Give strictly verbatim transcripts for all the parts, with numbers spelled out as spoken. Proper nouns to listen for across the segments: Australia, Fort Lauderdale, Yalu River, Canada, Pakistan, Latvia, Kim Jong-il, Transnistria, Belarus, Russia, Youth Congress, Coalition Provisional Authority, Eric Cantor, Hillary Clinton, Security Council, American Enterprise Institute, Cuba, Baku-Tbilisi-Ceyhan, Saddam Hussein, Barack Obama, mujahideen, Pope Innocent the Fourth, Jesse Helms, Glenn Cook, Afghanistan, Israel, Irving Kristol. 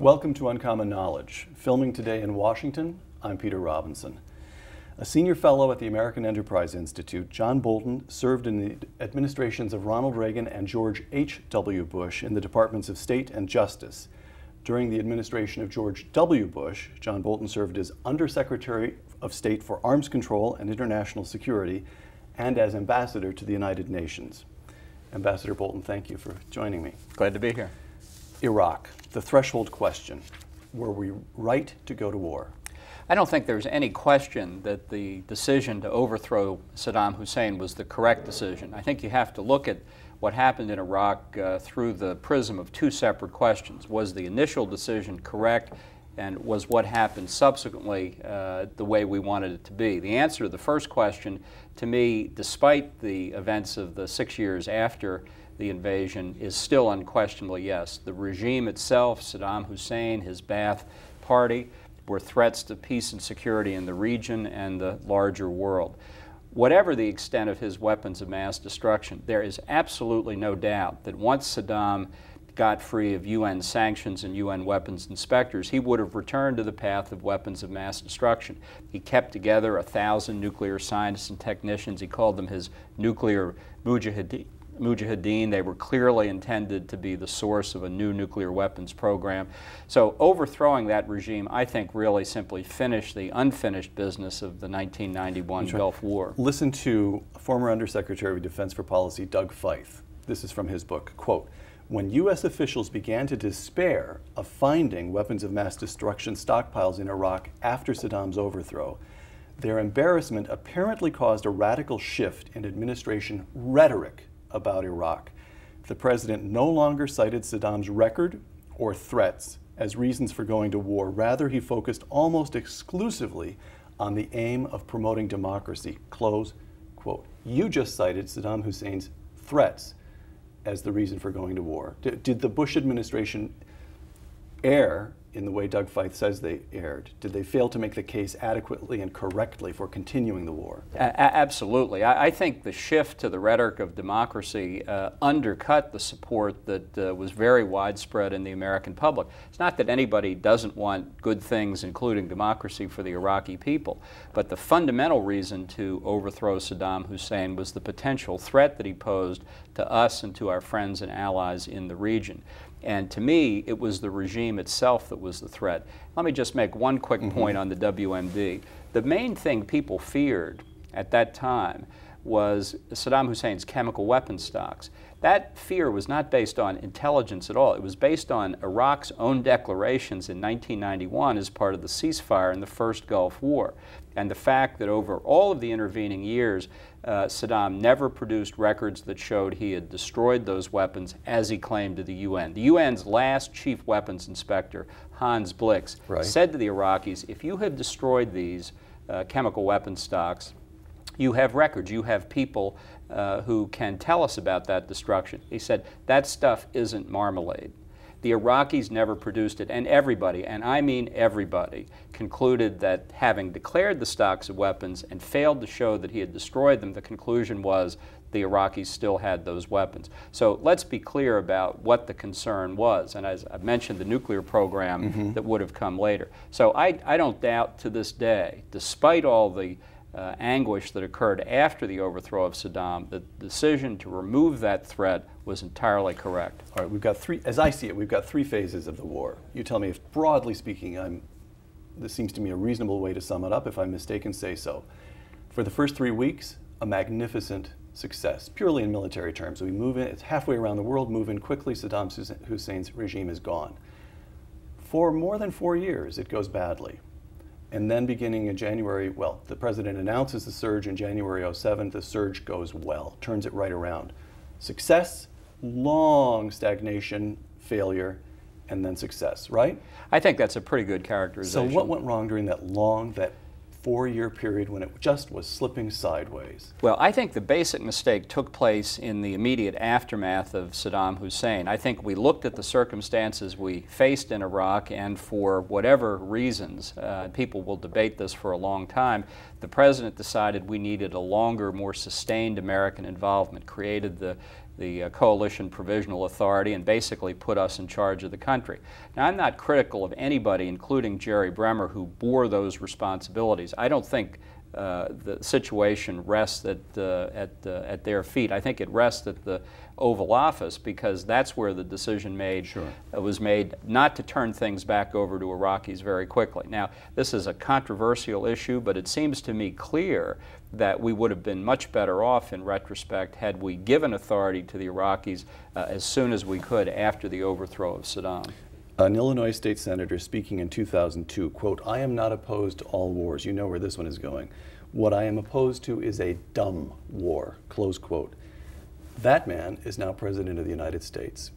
Welcome to Uncommon Knowledge. Filming today in Washington, I'm Peter Robinson. A senior fellow at the American Enterprise Institute, John Bolton served in the administrations of Ronald Reagan and George H W Bush in the Departments of State and Justice. During the administration of George W. Bush, John Bolton served as Undersecretary of State for Arms Control and International Security and as Ambassador to the United Nations. Ambassador Bolton, thank you for joining me. Glad to be here. Iraq, the threshold question. Were we right to go to war? I don't think there's any question that the decision to overthrow Saddam Hussein was the correct decision. I think you have to look at what happened in Iraq uh, through the prism of two separate questions. Was the initial decision correct, and was what happened subsequently uh, the way we wanted it to be? The answer to the first question, to me, despite the events of the six years after the invasion, is still unquestionably yes. The regime itself, Saddam Hussein, his Ba'ath Party, were threats to peace and security in the region and the larger world. Whatever the extent of his weapons of mass destruction, there is absolutely no doubt that once Saddam got free of U N sanctions and U N weapons inspectors, he would have returned to the path of weapons of mass destruction. He kept together a thousand nuclear scientists and technicians. He called them his nuclear mujahideen. Mujahideen. They were clearly intended to be the source of a new nuclear weapons program. So overthrowing that regime, I think, really simply finished the unfinished business of the nineteen ninety-one Gulf War. Listen to former Undersecretary of Defense for Policy Doug Feith. This is from his book, quote, "When U S officials began to despair of finding weapons of mass destruction stockpiles in Iraq after Saddam's overthrow, their embarrassment apparently caused a radical shift in administration rhetoric about Iraq. The president no longer cited Saddam's record or threats as reasons for going to war. Rather, he focused almost exclusively on the aim of promoting democracy." Close quote. You just cited Saddam Hussein's threats as the reason for going to war. D- did the Bush administration err in the way Doug Feith says they erred? Did they fail to make the case adequately and correctly for continuing the war? A absolutely. I, I think the shift to the rhetoric of democracy uh, undercut the support that uh, was very widespread in the American public. It's not that anybody doesn't want good things, including democracy, for the Iraqi people, but the fundamental reason to overthrow Saddam Hussein was the potential threat that he posed to us and to our friends and allies in the region. And to me, it was the regime itself that was the threat. Let me just make one quick mm-hmm. point on the W M D. The main thing people feared at that time was Saddam Hussein's chemical weapon stocks. That fear was not based on intelligence at all. It was based on Iraq's own declarations in nineteen ninety-one as part of the ceasefire in the first Gulf War, and the fact that over all of the intervening years, uh, Saddam never produced records that showed he had destroyed those weapons as he claimed to the U N. The U N's last chief weapons inspector, Hans Blix, right. said to the Iraqis, if you have destroyed these uh, chemical weapon stocks, you have records, you have people uh, who can tell us about that destruction. He said, that stuff isn't marmalade. The Iraqis never produced it, and everybody, and I mean everybody, concluded that having declared the stocks of weapons and failed to show that he had destroyed them, the conclusion was the Iraqis still had those weapons. So let's be clear about what the concern was, and as I mentioned, the nuclear program mm-hmm. that would have come later. So I, I don't doubt to this day, despite all the Uh, anguish that occurred after the overthrow of Saddam, the decision to remove that threat was entirely correct. All right, we've got three, as I see it, we've got three phases of the war. You tell me if, broadly speaking, I'm, this seems to me a reasonable way to sum it up. If I'm mistaken, say so. For the first three weeks, a magnificent success, purely in military terms. We move in, it's halfway around the world, move in quickly, Saddam Hussein's regime is gone. For more than four years, it goes badly. And then beginning in January, well, the president announces the surge in January oh seven, the surge goes well, turns it right around. Success, long stagnation, failure, and then success, right? I think that's a pretty good characterization. So what went wrong during that long, that four-year period when it just was slipping sideways? Well, I think the basic mistake took place in the immediate aftermath of Saddam Hussein. I think we looked at the circumstances we faced in Iraq, and for whatever reasons, uh, people will debate this for a long time, the president decided we needed a longer, more sustained American involvement, created the the uh, Coalition Provisional Authority and basically put us in charge of the country. Now, I'm not critical of anybody, including Jerry Bremer, who bore those responsibilities. I don't think uh, the situation rests at, uh, at, uh, at their feet. I think it rests at the Oval Office, because that's where the decision made sure. uh, was made not to turn things back over to Iraqis very quickly. Now, this is a controversial issue, but it seems to me clear that we would have been much better off in retrospect had we given authority to the Iraqis uh, as soon as we could after the overthrow of Saddam. An Illinois state senator speaking in two thousand two, quote, "I am not opposed to all wars." You know where this one is going. "What I am opposed to is a dumb war," close quote. That man is now President of the United States.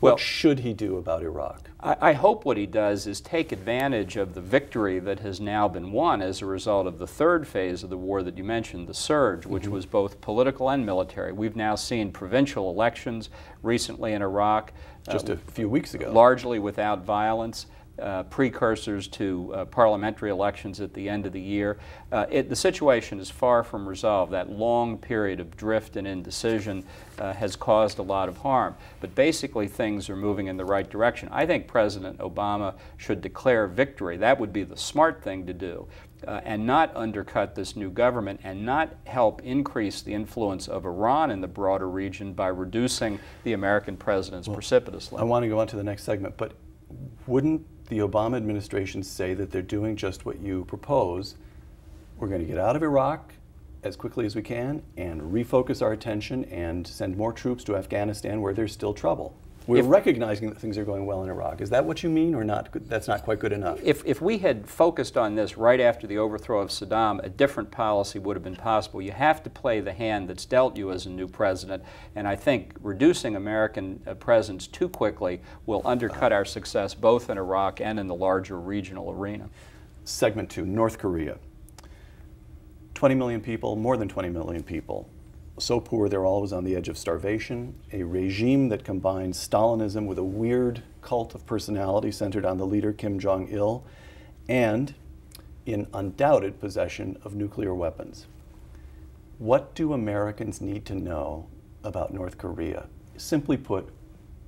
Well, what should he do about Iraq? I, I hope what he does is take advantage of the victory that has now been won as a result of the third phase of the war that you mentioned, the surge, which mm-hmm. was both political and military. We've now seen provincial elections recently in Iraq. Just uh, a few weeks ago. Largely without violence. Uh, precursors to uh, parliamentary elections at the end of the year. Uh, it, the situation is far from resolved. That long period of drift and indecision uh, has caused a lot of harm. But basically things are moving in the right direction. I think President Obama should declare victory. That would be the smart thing to do. Uh, and not undercut this new government, and not help increase the influence of Iran in the broader region by reducing the American president's well, precipitously. I want to go on to the next segment, but wouldn't the Obama administration say that they're doing just what you propose? We're going to get out of Iraq as quickly as we can and refocus our attention and send more troops to Afghanistan where there's still trouble. We're if, recognizing that things are going well in Iraq. Is that what you mean, or not? That's not quite good enough? If, if we had focused on this right after the overthrow of Saddam, a different policy would have been possible. You have to play the hand that's dealt you as a new president, and I think reducing American uh, presence too quickly will undercut our success both in Iraq and in the larger regional arena. Segment two, North Korea. twenty million people, more than twenty million people. So poor they're always on the edge of starvation, a regime that combines Stalinism with a weird cult of personality centered on the leader Kim Jong-il, and in undoubted possession of nuclear weapons. What do Americans need to know about North Korea? Simply put,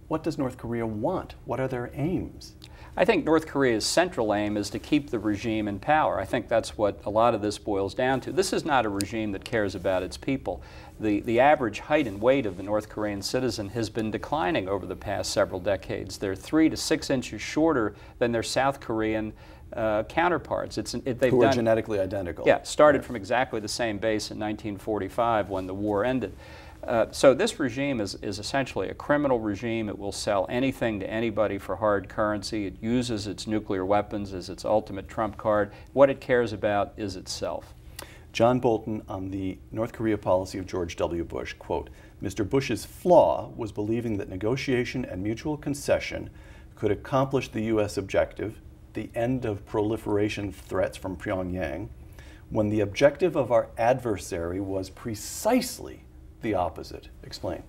what does North Korea want? What are their aims? I think North Korea's central aim is to keep the regime in power. I think that's what a lot of this boils down to. This is not a regime that cares about its people. The, the average height and weight of the North Korean citizen has been declining over the past several decades. They're three to six inches shorter than their South Korean uh, counterparts. It's, it, they've Who are done, genetically identical. Yeah, started right. from exactly the same base in nineteen forty-five when the war ended. Uh, so this regime is, is essentially a criminal regime. It will sell anything to anybody for hard currency. It uses its nuclear weapons as its ultimate trump card. What it cares about is itself. John Bolton on the North Korea policy of George W. Bush, quote, "Mister Bush's flaw was believing that negotiation and mutual concession could accomplish the U S objective, the end of proliferation threats from Pyongyang, when the objective of our adversary was precisely the opposite." Explain.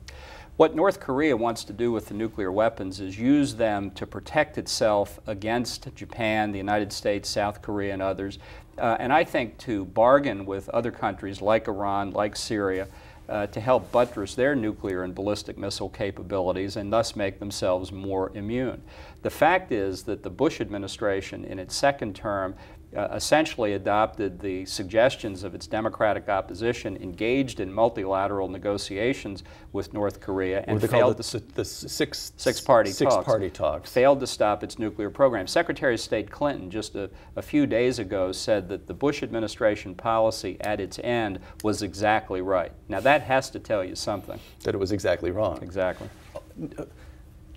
What North Korea wants to do with the nuclear weapons is use them to protect itself against Japan, the United States, South Korea, and others, uh, and I think to bargain with other countries like Iran, like Syria, Uh, to help buttress their nuclear and ballistic missile capabilities and thus make themselves more immune. The fact is that the Bush administration in its second term uh, essentially adopted the suggestions of its Democratic opposition, engaged in multilateral negotiations with North Korea, and failed the, the six, six party six talks, party talks. failed to stop its nuclear program. Secretary of State Clinton just a, a few days ago said that the Bush administration policy at its end was exactly right. Now that That has to tell you something. That it was exactly wrong. Exactly.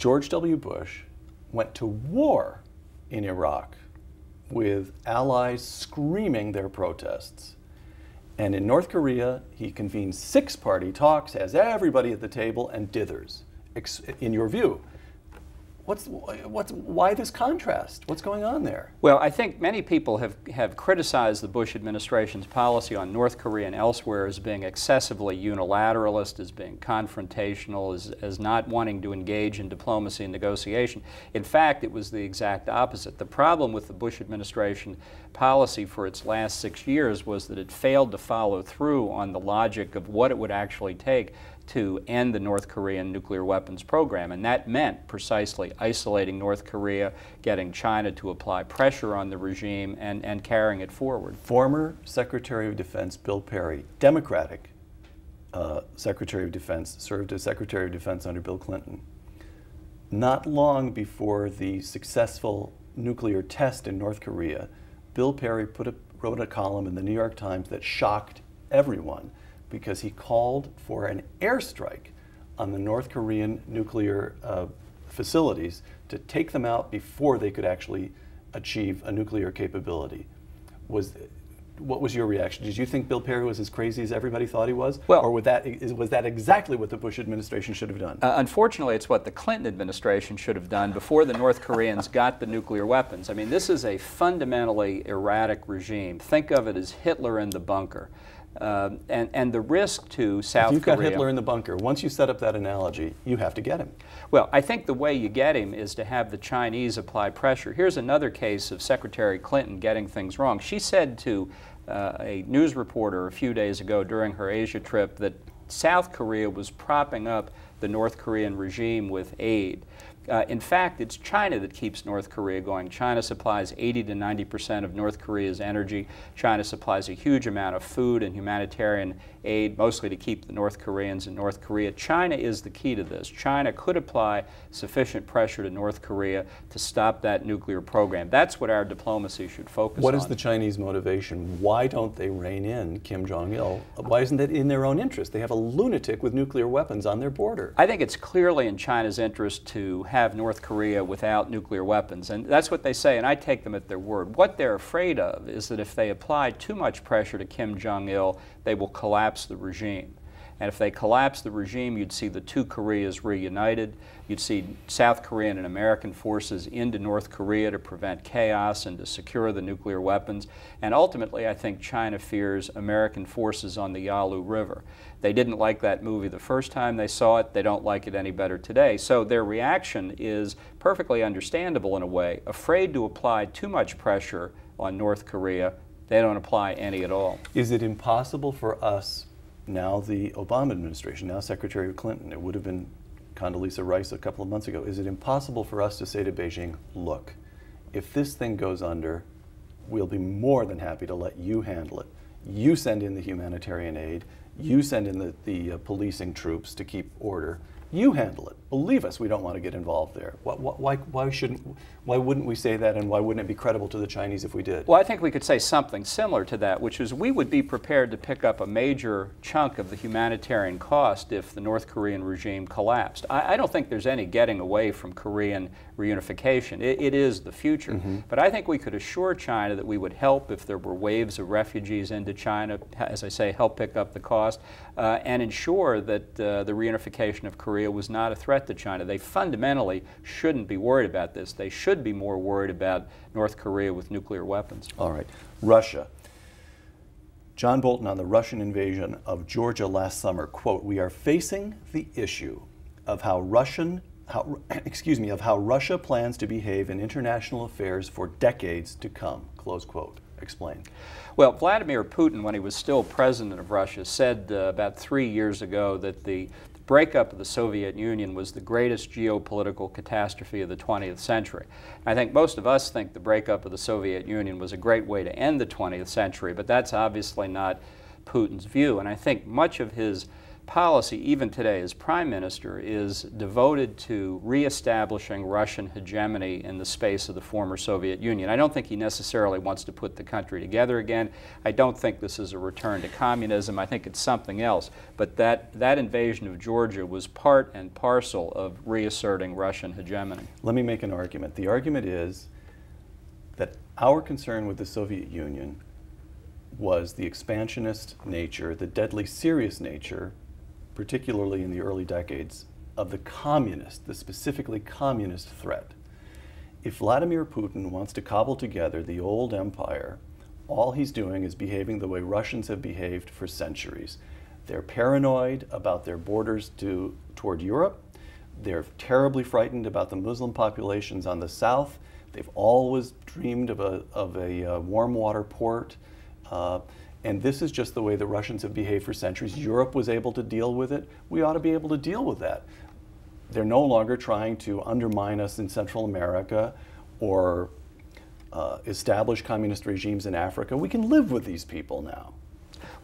George W. Bush went to war in Iraq with allies screaming their protests. And in North Korea, he convened six-party talks, has everybody at the table, and dithers. In your view, What's, what's, why this contrast? What's going on there? Well, I think many people have, have criticized the Bush administration's policy on North Korea and elsewhere as being excessively unilateralist, as being confrontational, as, as not wanting to engage in diplomacy and negotiation. In fact, it was the exact opposite. The problem with the Bush administration policy for its last six years was that it failed to follow through on the logic of what it would actually take to end the North Korean nuclear weapons program. And that meant precisely isolating North Korea, getting China to apply pressure on the regime, and, and carrying it forward. Former Secretary of Defense Bill Perry, Democratic uh, Secretary of Defense, served as Secretary of Defense under Bill Clinton. Not long before the successful nuclear test in North Korea, Bill Perry put a, wrote a column in the New York Times that shocked everyone, because he called for an airstrike on the North Korean nuclear uh, facilities to take them out before they could actually achieve a nuclear capability. Was, what was your reaction? Did you think Bill Perry was as crazy as everybody thought he was? Well, or was that, was that exactly what the Bush administration should have done? Uh, unfortunately, it's what the Clinton administration should have done before the North Koreans got the nuclear weapons. I mean, this is a fundamentally erratic regime. Think of it as Hitler in the bunker. Uh, and, and the risk to South Korea. If you've got Hitler in the bunker, once you set up that analogy, you have to get him. Well, I think the way you get him is to have the Chinese apply pressure. Here's another case of Secretary Clinton getting things wrong. She said to uh, a news reporter a few days ago during her Asia trip that South Korea was propping up the North Korean regime with aid. Uh, in fact, it's China that keeps North Korea going. China supplies eighty to ninety percent of North Korea's energy. China supplies a huge amount of food and humanitarian aid, mostly to keep the North Koreans in North Korea. China is the key to this. China could apply sufficient pressure to North Korea to stop that nuclear program. That's what our diplomacy should focus on. What is the Chinese motivation? Why don't they rein in Kim Jong-il? Why isn't that in their own interest? They have a lunatic with nuclear weapons on their border. I think it's clearly in China's interest to have North Korea without nuclear weapons. And that's what they say, and I take them at their word. What they're afraid of is that if they apply too much pressure to Kim Jong-il, they will collapse the regime. And if they collapse the regime, you'd see the two Koreas reunited. You'd see South Korean and American forces into North Korea to prevent chaos and to secure the nuclear weapons. And ultimately, I think China fears American forces on the Yalu River. They didn't like that movie the first time they saw it. They don't like it any better today. So their reaction is perfectly understandable in a way, afraid to apply too much pressure on North Korea. They don't apply any at all. Is it impossible for us, now the Obama administration, now Secretary of Clinton, it would have been Condoleezza Rice a couple of months ago, is it impossible for us to say to Beijing, look, if this thing goes under, we'll be more than happy to let you handle it. You send in the humanitarian aid, you send in the, the uh, policing troops to keep order, you handle it. Believe us, we don't want to get involved there. Why, why, why, shouldn't, why wouldn't we say that, and why wouldn't it be credible to the Chinese if we did? Well, I think we could say something similar to that, which is we would be prepared to pick up a major chunk of the humanitarian cost if the North Korean regime collapsed. I, I don't think there's any getting away from Korean reunification. It, it is the future. Mm-hmm. But I think we could assure China that we would help if there were waves of refugees into China, as I say, help pick up the cost, uh, and ensure that uh, the reunification of Korea was not a threat to China. They fundamentally shouldn't be worried about this. They should be more worried about North Korea with nuclear weapons. All right. Russia. John Bolton on the Russian invasion of Georgia last summer, quote, "We are facing the issue of how Russian, how, excuse me, of how Russia plans to behave in international affairs for decades to come," close quote. Explain. Well, Vladimir Putin, when he was still president of Russia, said uh, about three years ago that the breakup of the Soviet Union was the greatest geopolitical catastrophe of the twentieth century. I think most of us think the breakup of the Soviet Union was a great way to end the twentieth century, but that's obviously not Putin's view. And I think much of his policy, even today as prime minister, is devoted to reestablishing Russian hegemony in the space of the former Soviet Union. I don't think he necessarily wants to put the country together again. I don't think this is a return to communism. I think it's something else. But that, that invasion of Georgia was part and parcel of reasserting Russian hegemony. Let me make an argument. The argument is that our concern with the Soviet Union was the expansionist nature, the deadly serious nature, particularly in the early decades, of the communist, the specifically communist threat. If Vladimir Putin wants to cobble together the old empire, all he's doing is behaving the way Russians have behaved for centuries. They're paranoid about their borders to, toward Europe. They're terribly frightened about the Muslim populations on the south. They've always dreamed of a, of a uh, warm water port. Uh, And this is just the way the Russians have behaved for centuries. Europe was able to deal with it. We ought to be able to deal with that. They're no longer trying to undermine us in Central America or uh, establish communist regimes in Africa. We can live with these people now.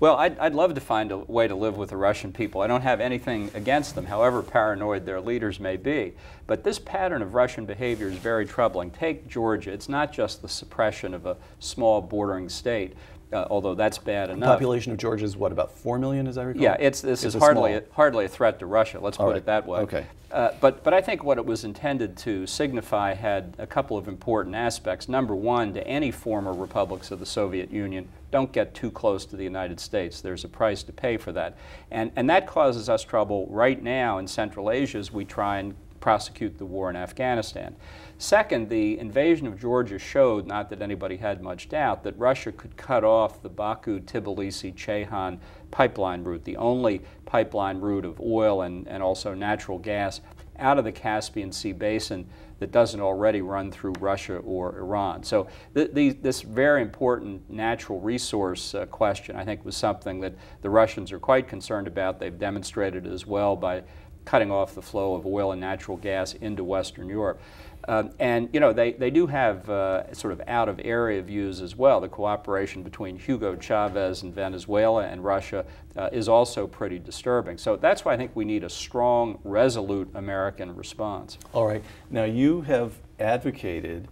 Well, I'd, I'd love to find a way to live with the Russian people. I don't have anything against them, however paranoid their leaders may be. But this pattern of Russian behavior is very troubling. Take Georgia. It's not just the suppression of a small bordering state, uh, although that's bad enough. The population of Georgia is, what, about four million, as I recall? Yeah, it's, this it's is hardly a, hardly a threat to Russia. Let's All put right. it that way. Okay. Uh, but, but I think what it was intended to signify had a couple of important aspects. Number one, to any former republics of the Soviet Union, don't get too close to the United States. There's a price to pay for that. And, and that causes us trouble right now in Central Asia as we try and prosecute the war in Afghanistan. Second, the invasion of Georgia showed, not that anybody had much doubt, that Russia could cut off the Baku-Tbilisi-Ceyhan pipeline route, the only pipeline route of oil and, and also natural gas out of the Caspian Sea basin that doesn't already run through Russia or Iran. So th the, this very important natural resource uh, question, I think, was something that the Russians are quite concerned about. They've demonstrated it as well by cutting off the flow of oil and natural gas into Western Europe. Um, and, you know, they, they do have uh, sort of out-of-area views as well. The cooperation between Hugo Chavez in Venezuela and Russia uh, is also pretty disturbing. So that's why I think we need a strong, resolute American response. All right. Now, you have advocated,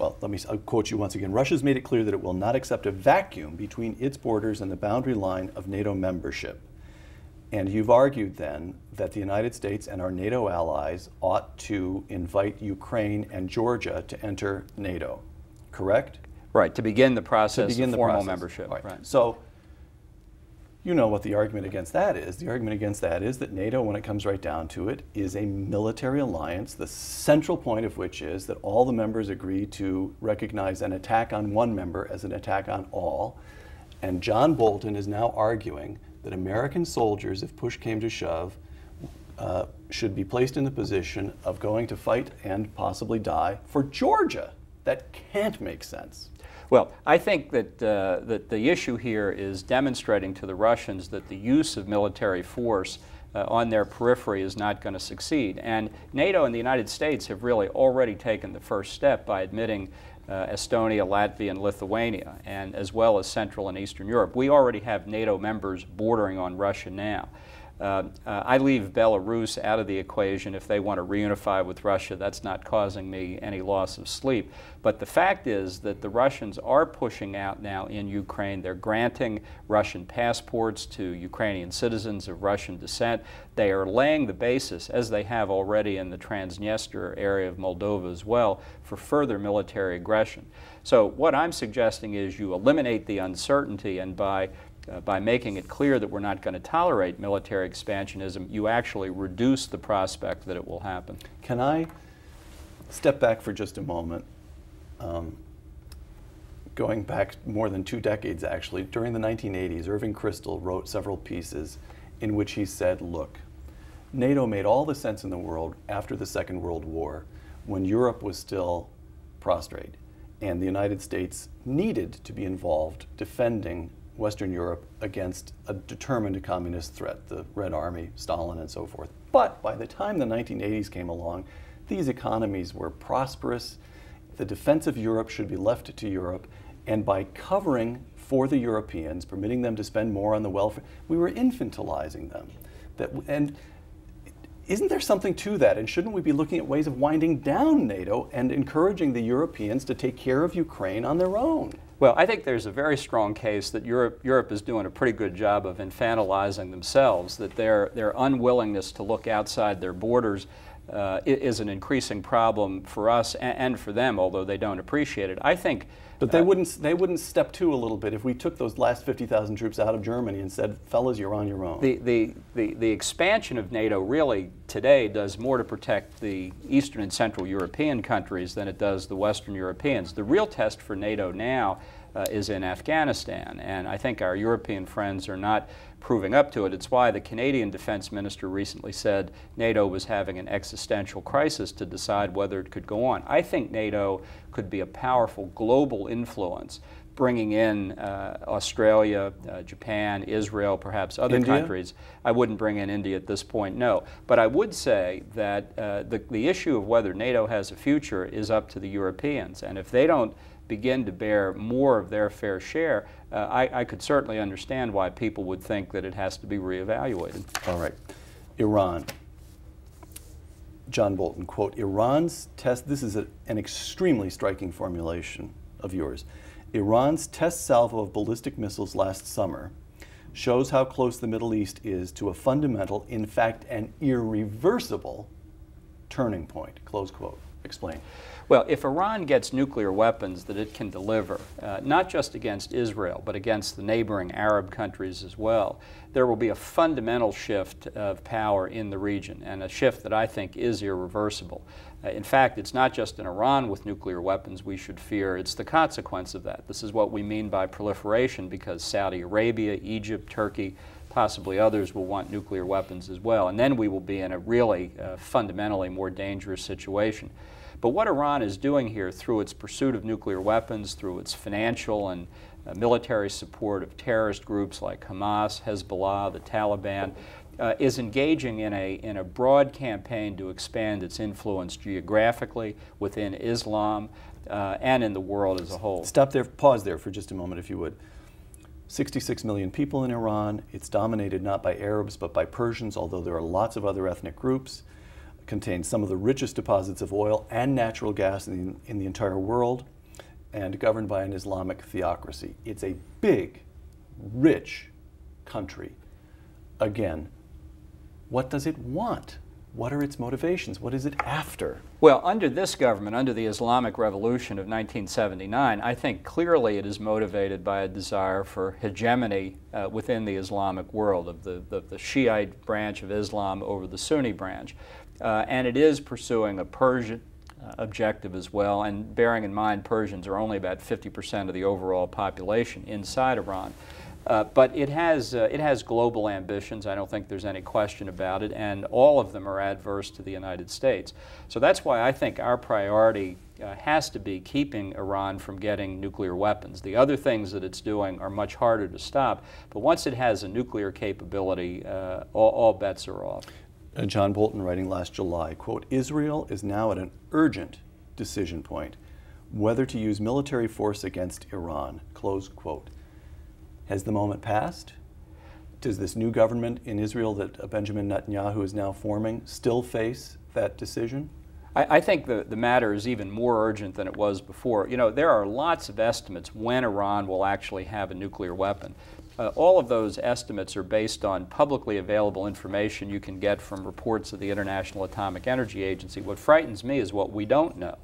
well, let me I'll quote you once again. Russia's made it clear that it will not accept a vacuum between its borders and the boundary line of NATO membership. And you've argued then that the United States and our NATO allies ought to invite Ukraine and Georgia to enter NATO, correct? Right, to begin the process of formal membership. Right. Right. So you know what the argument against that is. The argument against that is that NATO, when it comes right down to it, is a military alliance, the central point of which is that all the members agree to recognize an attack on one member as an attack on all. And John Bolton is now arguing that American soldiers, if push came to shove, uh, should be placed in the position of going to fight and possibly die for Georgia. That can't make sense. Well, I think that, uh, that the issue here is demonstrating to the Russians that the use of military force Uh, on their periphery is not going to succeed. And NATO and the United States have really already taken the first step by admitting uh, Estonia, Latvia, and Lithuania, and as well as Central and Eastern Europe. We already have NATO members bordering on Russia now. Uh, uh, I leave Belarus out of the equation. If they want to reunify with Russia, that's not causing me any loss of sleep. But the fact is that the Russians are pushing out now in Ukraine. They're granting Russian passports to Ukrainian citizens of Russian descent. They are laying the basis, as they have already in the Transnistria area of Moldova as well, for further military aggression. So what I'm suggesting is you eliminate the uncertainty, and by Uh, by making it clear that we're not going to tolerate military expansionism, you actually reduce the prospect that it will happen. Can I step back for just a moment? Um, going back more than two decades, actually, during the nineteen eighties, Irving Kristol wrote several pieces in which he said, look, NATO made all the sense in the world after the Second World War, when Europe was still prostrate, and the United States needed to be involved defending Western Europe against a determined communist threat, the Red Army, Stalin, and so forth. But by the time the nineteen eighties came along, these economies were prosperous. The defense of Europe should be left to Europe. And by covering for the Europeans, permitting them to spend more on the welfare, we were infantilizing them. That, and isn't there something to that? And shouldn't we be looking at ways of winding down NATO and encouraging the Europeans to take care of Ukraine on their own? Well, I think there's a very strong case that Europe, Europe is doing a pretty good job of infantilizing themselves, that their, their unwillingness to look outside their borders uh, is an increasing problem for us and, and for them, although they don't appreciate it. I think... But they, uh, wouldn't, they wouldn't step to a little bit if we took those last fifty thousand troops out of Germany and said, fellas, you're on your own. The, the, the, the expansion of NATO really today does more to protect the Eastern and Central European countries than it does the Western Europeans. The real test for NATO now uh, is in Afghanistan, and I think our European friends are not proving up to it. It's why the Canadian defense minister recently said NATO was having an existential crisis to decide whether it could go on. I think NATO could be a powerful global influence bringing in uh, Australia, uh, Japan, Israel, perhaps other India? countries. I wouldn't bring in India at this point, no. But I would say that uh, the, the issue of whether NATO has a future is up to the Europeans. And if they don't begin to bear more of their fair share, uh, I, I could certainly understand why people would think that it has to be reevaluated. All right. Iran. John Bolton, quote, Iran's test, this is a, an extremely striking formulation of yours. Iran's test salvo of ballistic missiles last summer shows how close the Middle East is to a fundamental, in fact, an irreversible turning point, close quote. Explain. Well, if Iran gets nuclear weapons that it can deliver, uh, not just against Israel, but against the neighboring Arab countries as well, there will be a fundamental shift of power in the region, and a shift that I think is irreversible. Uh, in fact, it's not just in Iran with nuclear weapons we should fear, it's the consequence of that. This is what we mean by proliferation, because Saudi Arabia, Egypt, Turkey, possibly others will want nuclear weapons as well, and then we will be in a really uh, fundamentally more dangerous situation. But what Iran is doing here through its pursuit of nuclear weapons, through its financial and uh, military support of terrorist groups like Hamas, Hezbollah, the Taliban, uh, is engaging in a, in a broad campaign to expand its influence geographically within Islam uh, and in the world as a whole. Stop there, pause there for just a moment if you would. sixty-six million people in Iran. It's dominated not by Arabs but by Persians, although there are lots of other ethnic groups. It contains some of the richest deposits of oil and natural gas in the, in the entire world, and governed by an Islamic theocracy. It's a big, rich country. Again, what does it want? What are its motivations? What is it after? Well, under this government, under the Islamic Revolution of nineteen seventy-nine, I think clearly it is motivated by a desire for hegemony uh, within the Islamic world, of the, the, the Shiite branch of Islam over the Sunni branch. Uh, and it is pursuing a Persian uh, objective as well, and bearing in mind Persians are only about fifty percent of the overall population inside Iran. Uh, but it has, uh, it has global ambitions, I don't think there's any question about it, and all of them are adverse to the United States. So that's why I think our priority uh, has to be keeping Iran from getting nuclear weapons. The other things that it's doing are much harder to stop, but once it has a nuclear capability, uh, all, all bets are off. Uh, John Bolton writing last July, quote, Israel is now at an urgent decision point whether to use military force against Iran, close quote. Has the moment passed? Does this new government in Israel that Benjamin Netanyahu is now forming still face that decision? I, I think the, the matter is even more urgent than it was before. You know, there are lots of estimates when Iran will actually have a nuclear weapon. Uh, all of those estimates are based on publicly available information you can get from reports of the International Atomic Energy Agency. What frightens me is what we don't know.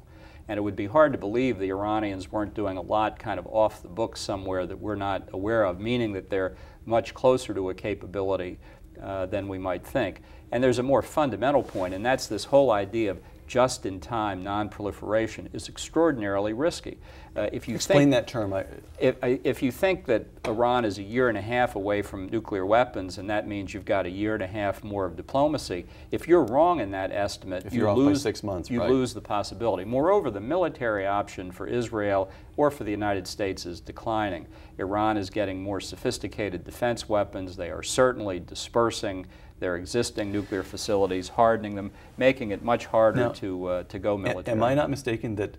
And it would be hard to believe the Iranians weren't doing a lot kind of off the book somewhere that we're not aware of, meaning that they're much closer to a capability uh, than we might think. And there's a more fundamental point, and that's this whole idea of just-in-time non-proliferation is extraordinarily risky. Uh, if you Explain think, that term. I... If, if you think that Iran is a year and a half away from nuclear weapons, and that means you've got a year and a half more of diplomacy, if you're wrong in that estimate, if you, you're lose, off by six months, you right. lose the possibility. Moreover, the military option for Israel or for the United States is declining. Iran is getting more sophisticated defense weapons. They are certainly dispersing their existing nuclear facilities, hardening them, making it much harder now, to, uh, to go military. Am I not mistaken that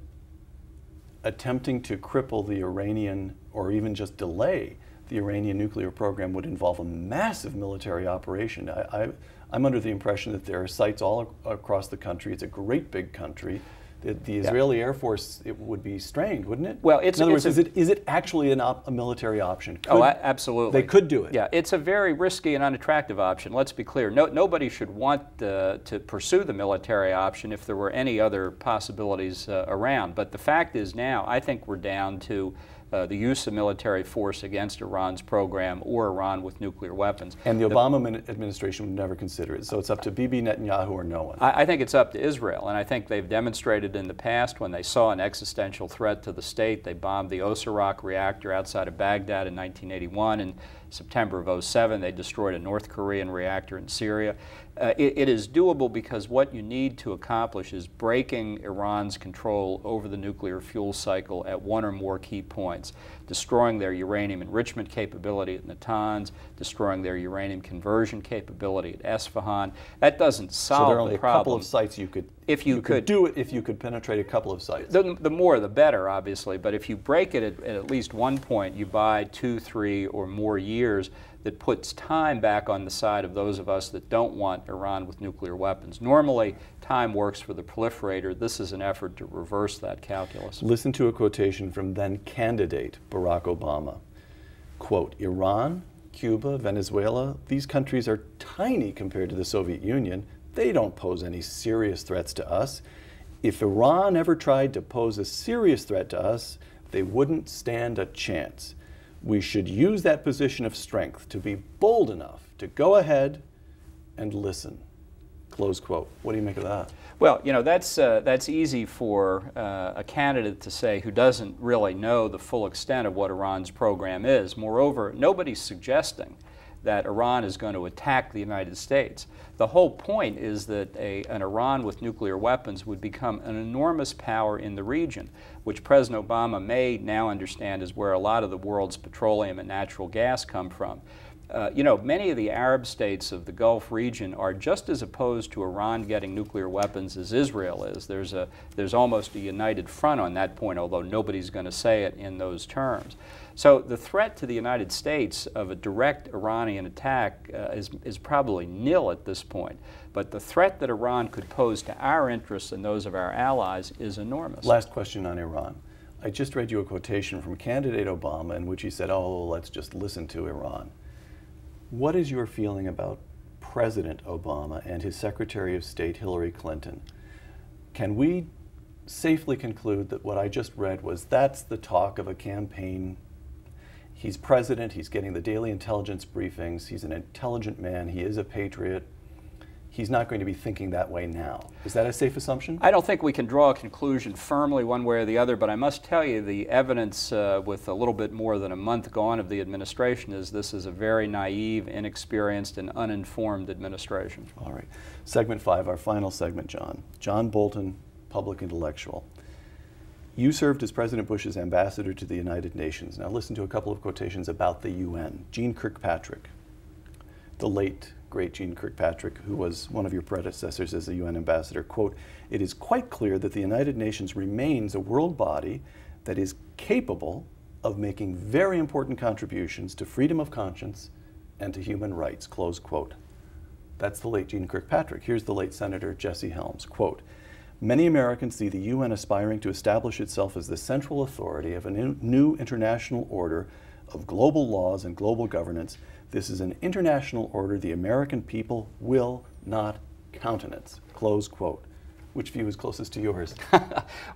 attempting to cripple the Iranian, or even just delay the Iranian nuclear program, would involve a massive military operation? I, I, I'm under the impression that there are sites all across the country. It's a great big country. The, the Israeli yeah. Air Force, it would be strained, wouldn't it? Well, it's, in other it's words, a, is, it, is it actually an op, a military option? Could, oh, absolutely. They could do it. Yeah, it's a very risky and unattractive option. Let's be clear. No, nobody should want uh, to pursue the military option if there were any other possibilities uh, around. But the fact is now, I think we're down to Uh, the use of military force against Iran's program or Iran with nuclear weapons. And the, the Obama administration would never consider it, so it's up to Bibi Netanyahu or no one. I, I think it's up to Israel, and I think they've demonstrated in the past when they saw an existential threat to the state. They bombed the Osirock reactor outside of Baghdad in nineteen eighty-one, and September of oh seven they destroyed a North Korean reactor in Syria. Uh, it, it is doable because what you need to accomplish is breaking Iran's control over the nuclear fuel cycle at one or more key points. points, destroying their uranium enrichment capability at Natanz, destroying their uranium conversion capability at Esfahan. That doesn't solve the problem. So there are only a couple of sites you could, if you, you could, could do it if you could penetrate a couple of sites. The, the more the better, obviously, but if you break it at, at at least one point, you buy two, three, or more years that puts time back on the side of those of us that don't want Iran with nuclear weapons. Normally, time works for the proliferator. This is an effort to reverse that calculus. Listen to a quotation from then-candidate Barack Obama. Quote, Iran, Cuba, Venezuela, these countries are tiny compared to the Soviet Union. They don't pose any serious threats to us. If Iran ever tried to pose a serious threat to us, they wouldn't stand a chance. We should use that position of strength to be bold enough to go ahead and listen. Close quote. What do you make of that? Well, you know, that's, uh, that's easy for uh, a candidate to say who doesn't really know the full extent of what Iran's program is. Moreover, nobody's suggesting that Iran is going to attack the United States. The whole point is that a, an Iran with nuclear weapons would become an enormous power in the region, which President Obama may now understand is where a lot of the world's petroleum and natural gas come from. Uh, you know, many of the Arab states of the Gulf region are just as opposed to Iran getting nuclear weapons as Israel is. There's, a, there's almost a united front on that point, although nobody's going to say it in those terms. So the threat to the United States of a direct Iranian attack uh, is, is probably nil at this point. But the threat that Iran could pose to our interests and those of our allies is enormous. Last question on Iran. I just read you a quotation from candidate Obama in which he said, oh, let's just listen to Iran. What is your feeling about President Obama and his Secretary of State Hillary Clinton? Can we safely conclude that what I just read was that's the talk of a campaign? He's president, he's getting the daily intelligence briefings, he's an intelligent man, he is a patriot. He's not going to be thinking that way now. Is that a safe assumption? I don't think we can draw a conclusion firmly one way or the other, but I must tell you the evidence uh, with a little bit more than a month gone of the administration is this is a very naive, inexperienced, and uninformed administration. All right. Segment five, our final segment, John. John Bolton, public intellectual. You served as President Bush's ambassador to the United Nations. Now listen to a couple of quotations about the U N. Gene Kirkpatrick, the late great Gene Kirkpatrick, who was one of your predecessors as the U N ambassador, quote, it is quite clear that the United Nations remains a world body that is capable of making very important contributions to freedom of conscience and to human rights, close quote. That's the late Gene Kirkpatrick. Here's the late Senator Jesse Helms, quote, many Americans see the U N aspiring to establish itself as the central authority of a new international order of global laws and global governance. This is an international order the American people will not countenance, close quote. Which view is closest to yours? Well,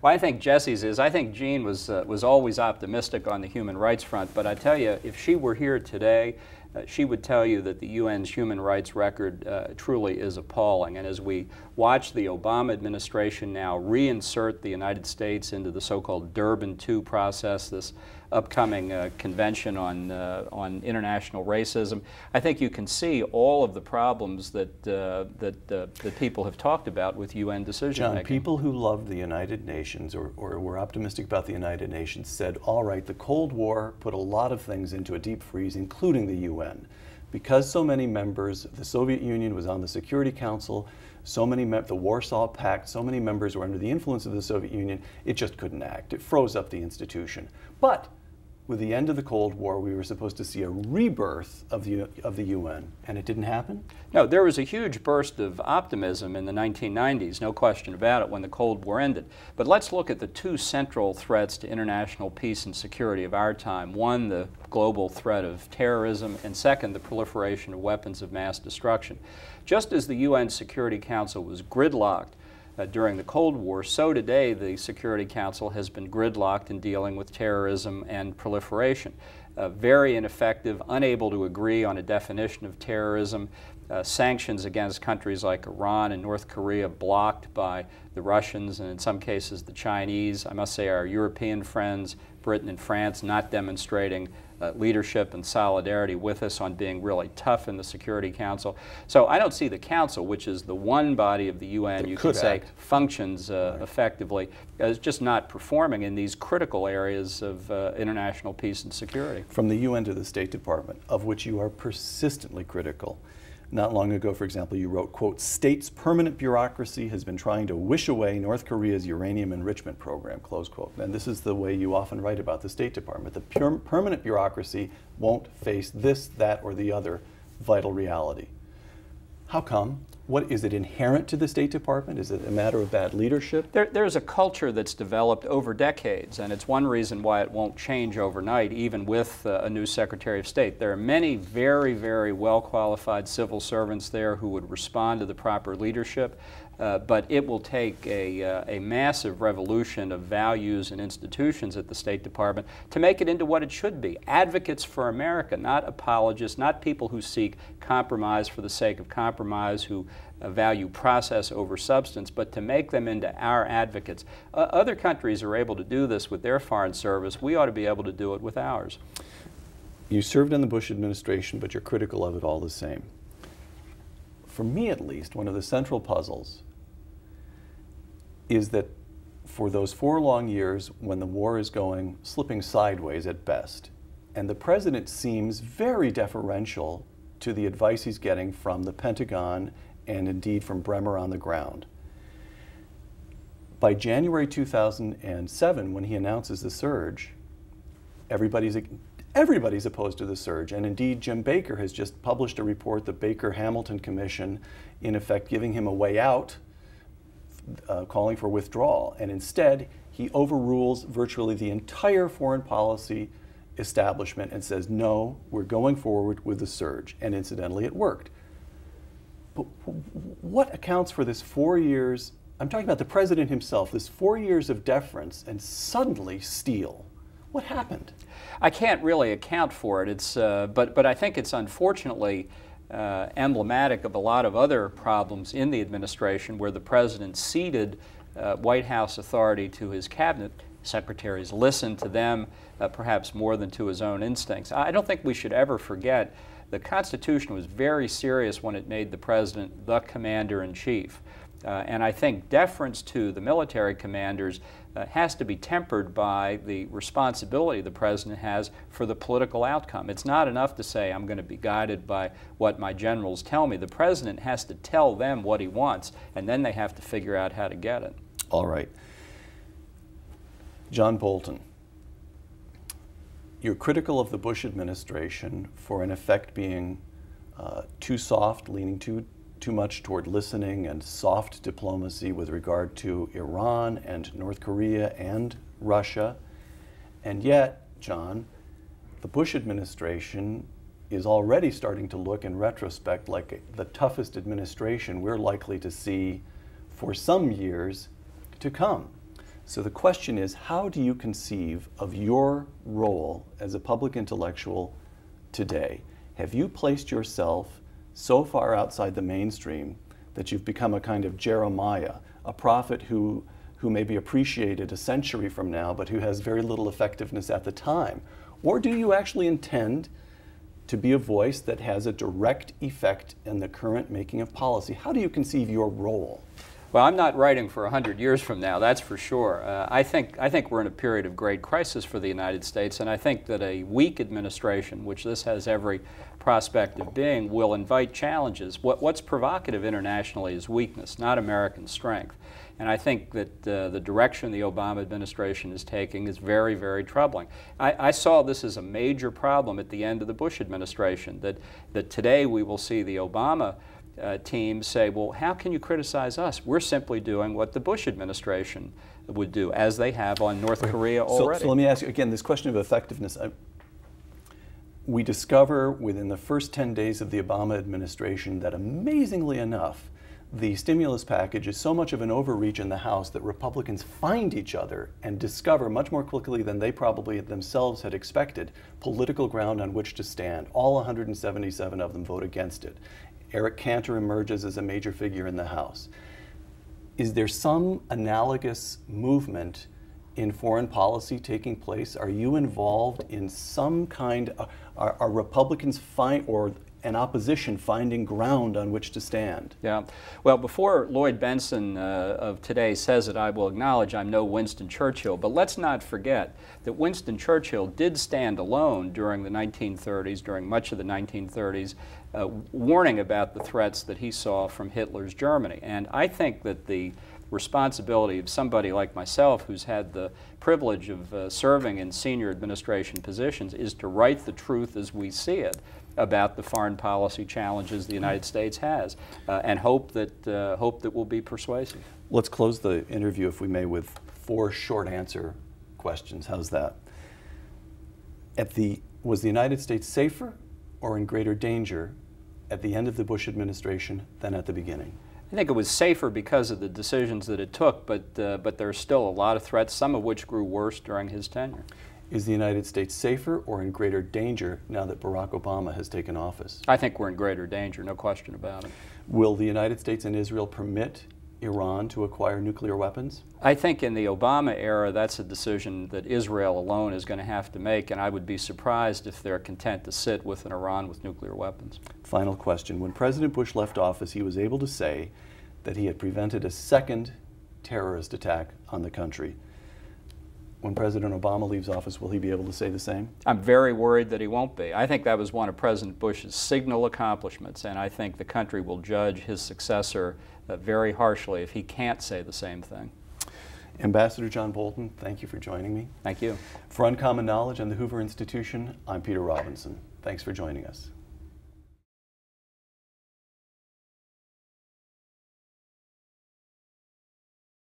I think Jesse's is. I think Jean was, uh, was always optimistic on the human rights front, but I tell you, if she were here today, Uh, she would tell you that the U N's human rights record uh, truly is appalling. And as we watch the Obama administration now reinsert the United States into the so-called Durban two process, this upcoming uh, convention on, uh, on international racism, I think you can see all of the problems that, uh, that, uh, that people have talked about with U N decision-making. John, people who loved the United Nations or, or were optimistic about the United Nations said, all right, the Cold War put a lot of things into a deep freeze, including the U N. Because so many members, the Soviet Union was on the Security Council, so many, the Warsaw Pact, so many members were under the influence of the Soviet Union, it just couldn't act. It froze up the institution. But with the end of the Cold War, we were supposed to see a rebirth of the, of the U N, and it didn't happen? No, there was a huge burst of optimism in the nineteen nineties, no question about it, when the Cold War ended. But let's look at the two central threats to international peace and security of our time. One, the global threat of terrorism, and second, the proliferation of weapons of mass destruction. Just as the U N Security Council was gridlocked uh, during the Cold War, so today the Security Council has been gridlocked in dealing with terrorism and proliferation. Uh, very ineffective, unable to agree on a definition of terrorism. Uh, sanctions against countries like Iran and North Korea blocked by the Russians and in some cases the Chinese. I must say our European friends, Britain and France, not demonstrating uh, leadership and solidarity with us on being really tough in the Security Council. So I don't see the Council, which is the one body of the U N you could say functions uh, right. effectively, as just not performing in these critical areas of uh, international peace and security. From the U N to the State Department, of which you are persistently critical. Not long ago, for example, you wrote, quote, "State's permanent bureaucracy has been trying to wish away North Korea's uranium enrichment program," close quote. And this is the way you often write about the State Department. The pure permanent bureaucracy won't face this, that, or the other vital reality. How come? What is it inherent to the State Department? Is it a matter of bad leadership? There, there's a culture that's developed over decades, and it's one reason why it won't change overnight, even with uh, a new Secretary of State. There are many very, very well-qualified civil servants there who would respond to the proper leadership, uh, but it will take a, uh, a massive revolution of values and institutions at the State Department to make it into what it should be. Advocates for America, not apologists, not people who seek compromise for the sake of compromise, who value process over substance, but to make them into our advocates. Uh, other countries are able to do this with their foreign service. We ought to be able to do it with ours. You served in the Bush administration, but you're critical of it all the same. For me, at least, one of the central puzzles is that for those four long years when the war is going, slipping sideways at best, and the president seems very deferential to the advice he's getting from the Pentagon and indeed from Bremer on the ground. By January two thousand seven, when he announces the surge, everybody's, everybody's opposed to the surge. And indeed, Jim Baker has just published a report, the Baker-Hamilton Commission, in effect giving him a way out, uh, calling for withdrawal. And instead, he overrules virtually the entire foreign policy establishment and says, no, we're going forward with the surge. And incidentally, it worked. But what accounts for this four years, I'm talking about the president himself, this four years of deference and suddenly steel? What happened? I can't really account for it, it's, uh, but, but I think it's unfortunately uh, emblematic of a lot of other problems in the administration where the president ceded uh, White House authority to his cabinet. Secretaries listened to them uh, perhaps more than to his own instincts. I don't think we should ever forget the Constitution was very serious when it made the president the commander-in-chief. Uh, and I think deference to the military commanders uh, has to be tempered by the responsibility the president has for the political outcome. It's not enough to say, I'm going to be guided by what my generals tell me. The president has to tell them what he wants, and then they have to figure out how to get it. All right. John Bolton. You're critical of the Bush administration for, in effect, being uh, too soft, leaning too, too much toward listening and soft diplomacy with regard to Iran and North Korea and Russia. And yet, John, the Bush administration is already starting to look, in retrospect, like the toughest administration we're likely to see for some years to come. So the question is, how do you conceive of your role as a public intellectual today? Have you placed yourself so far outside the mainstream that you've become a kind of Jeremiah, a prophet who, who may be appreciated a century from now, but who has very little effectiveness at the time? Or do you actually intend to be a voice that has a direct effect in the current making of policy? How do you conceive your role? Well, I'm not writing for a hundred years from now, that's for sure. Uh, I think, I think we're in a period of great crisis for the United States, and I think that a weak administration, which this has every prospect of being, will invite challenges. What, what's provocative internationally is weakness, not American strength. And I think that uh, the direction the Obama administration is taking is very, very troubling. I, I saw this as a major problem at the end of the Bush administration, that, that today we will see the Obama Uh, teams say, well, how can you criticize us? We're simply doing what the Bush administration would do, as they have on North Korea already. So, so let me ask you again, this question of effectiveness. I, we discover within the first ten days of the Obama administration that, amazingly enough, the stimulus package is so much of an overreach in the House that Republicans find each other and discover much more quickly than they probably themselves had expected political ground on which to stand. All one hundred seventy-seven of them vote against it. Eric Cantor emerges as a major figure in the House. Is there some analogous movement in foreign policy taking place? Are you involved in some kind of, are, are Republicans find, or an opposition finding ground on which to stand? Yeah. Well, before Lloyd Benson uh, of today says it, I will acknowledge I'm no Winston Churchill, but let's not forget that Winston Churchill did stand alone during the nineteen thirties, during much of the nineteen thirties, uh, warning about the threats that he saw from Hitler's Germany. And I think that the responsibility of somebody like myself, who's had the privilege of uh, serving in senior administration positions, is to write the truth as we see it about the foreign policy challenges the United States has, uh, and hope that uh, hope that will be persuasive. Let's close the interview, if we may, with four short answer questions. How's that? At the was the United States safer or in greater danger at the end of the Bush administration than at the beginning? I think it was safer because of the decisions that it took, but uh, but there's still a lot of threats, some of which grew worse during his tenure. Is the United States safer or in greater danger now that Barack Obama has taken office? I think we're in greater danger, no question about it. Will the United States and Israel permit Iran to acquire nuclear weapons? I think in the Obama era, that's a decision that Israel alone is going to have to make, and I would be surprised if they're content to sit with an Iran with nuclear weapons. Final question. When President Bush left office, he was able to say that he had prevented a second terrorist attack on the country. When President Obama leaves office, will he be able to say the same? I'm very worried that he won't be. I think that was one of President Bush's signal accomplishments, and I think the country will judge his successor uh, very harshly if he can't say the same thing. Ambassador John Bolton, thank you for joining me. Thank you. For Uncommon Knowledge and the Hoover Institution, I'm Peter Robinson. Thanks for joining us.